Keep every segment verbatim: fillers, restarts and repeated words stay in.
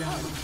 love. What?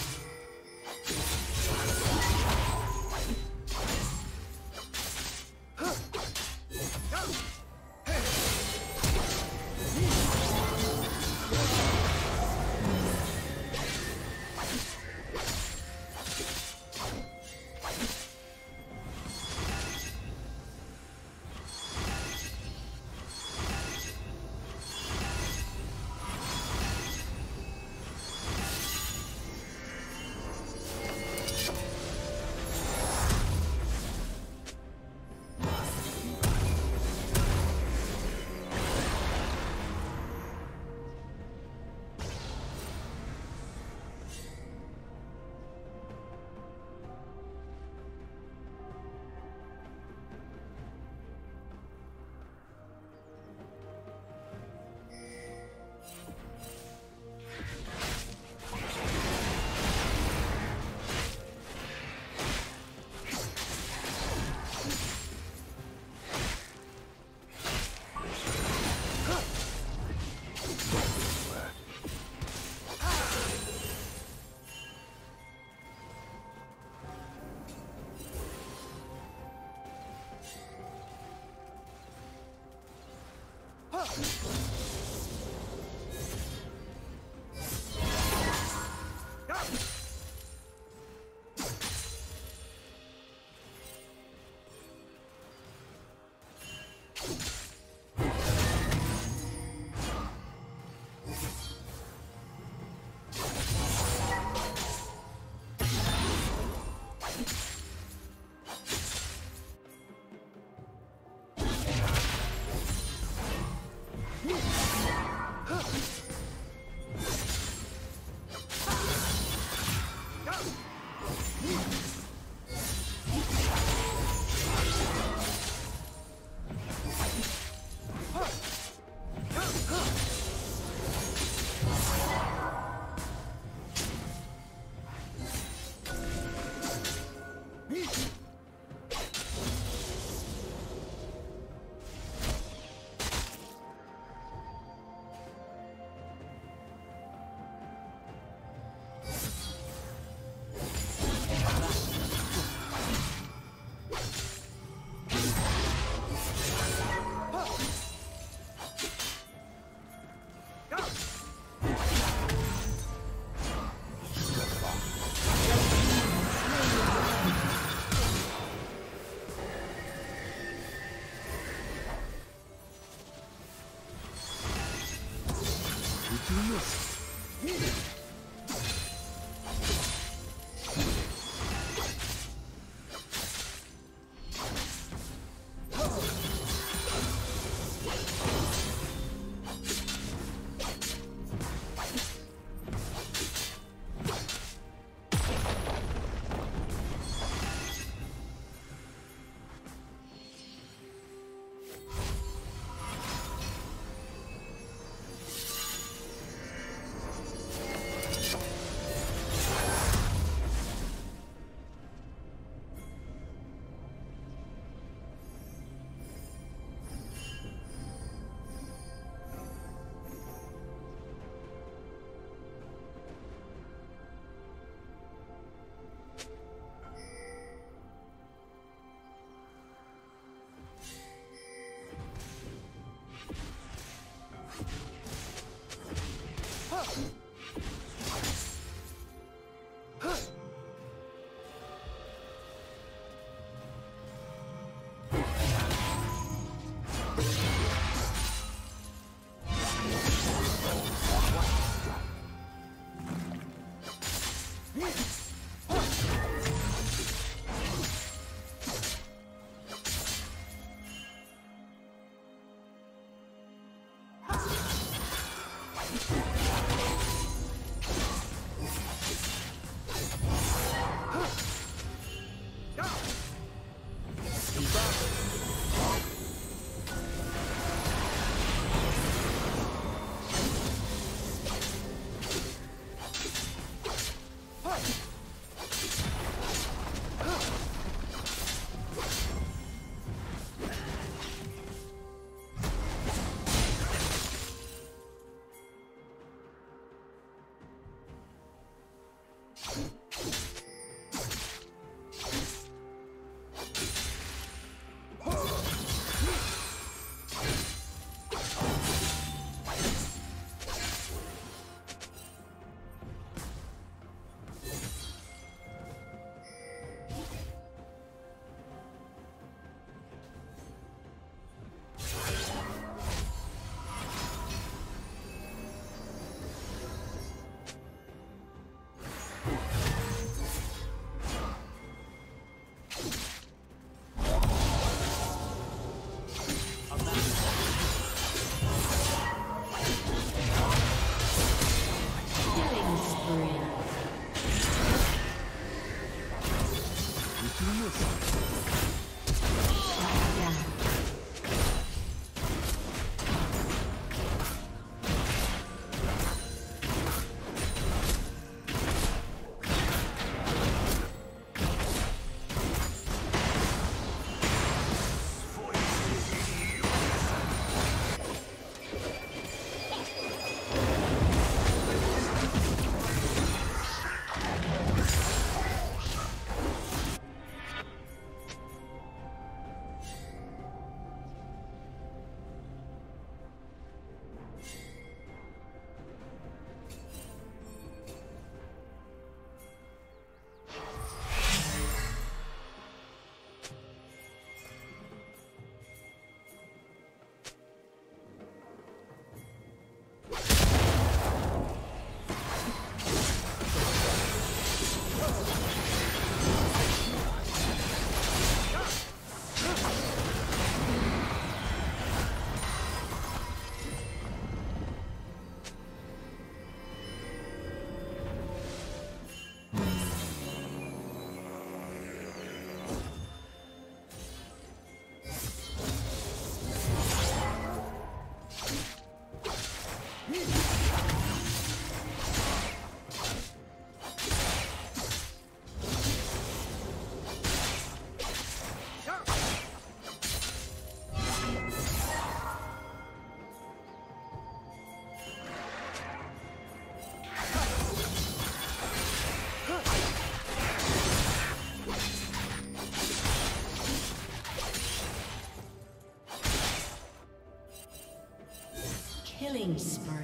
Killing spree.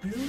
Blue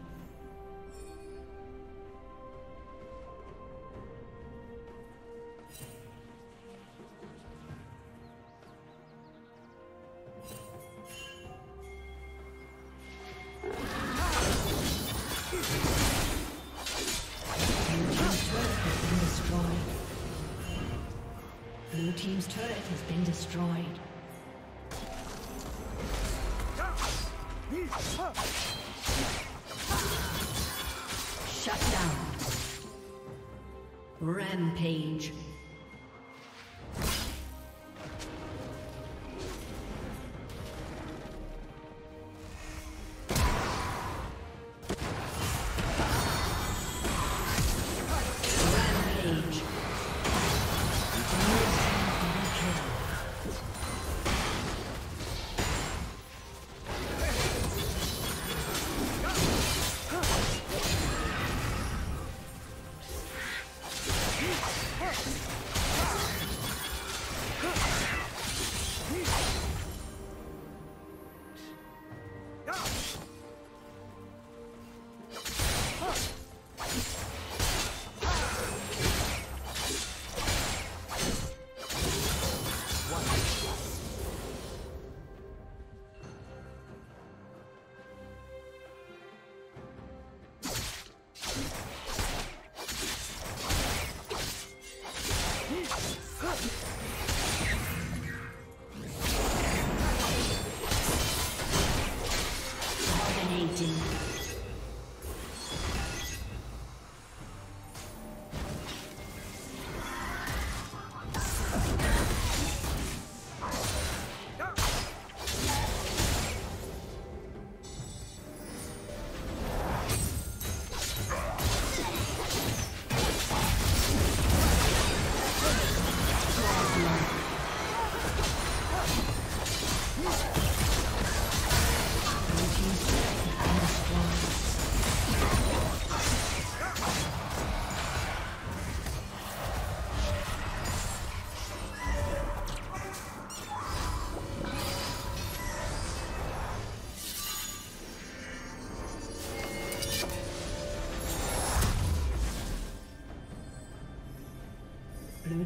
team's turret has been destroyed. Shut down. Rampage. Blue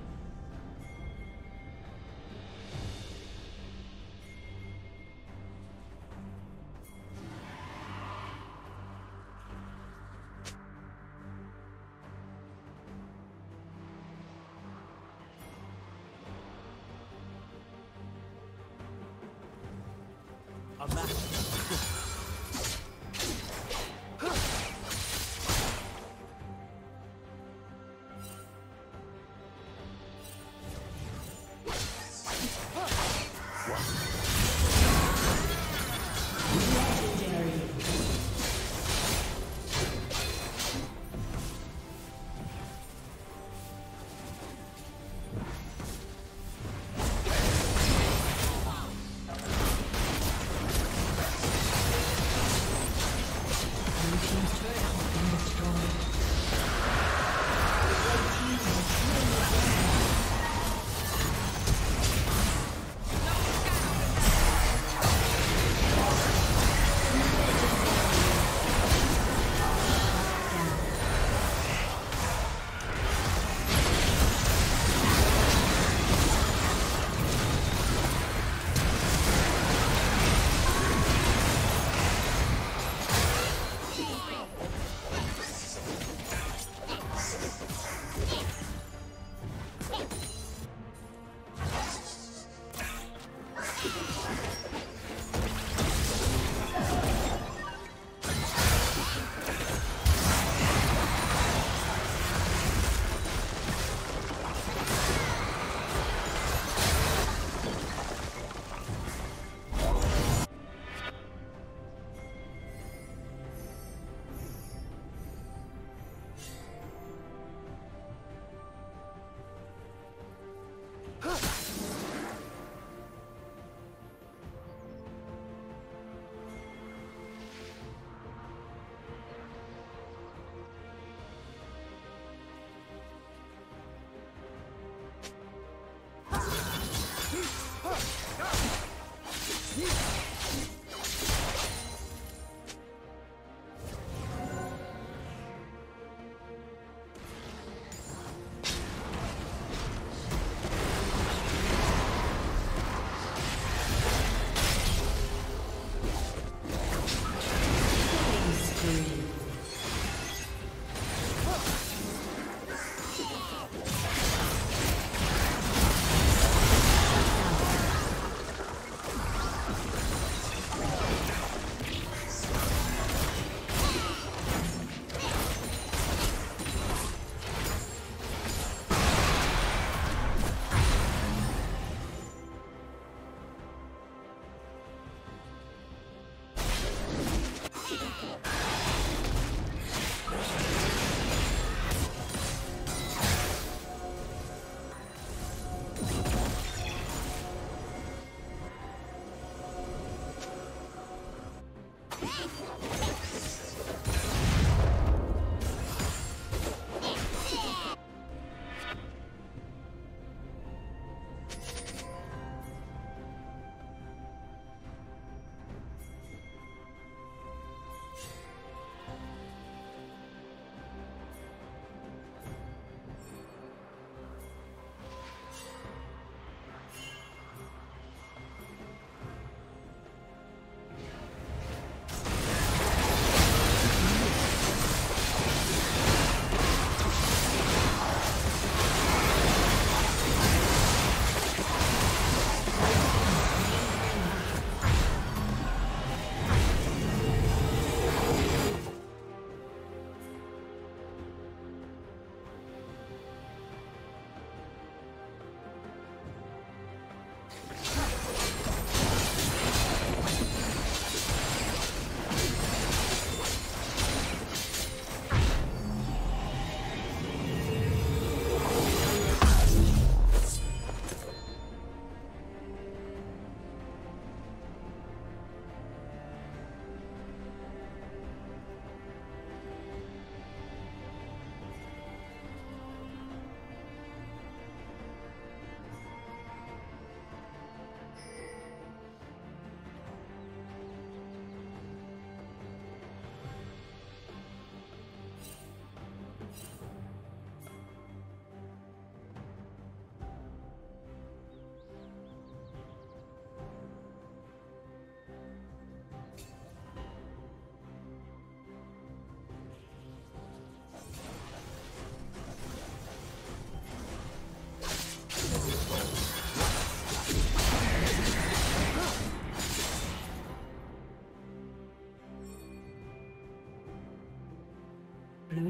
Blue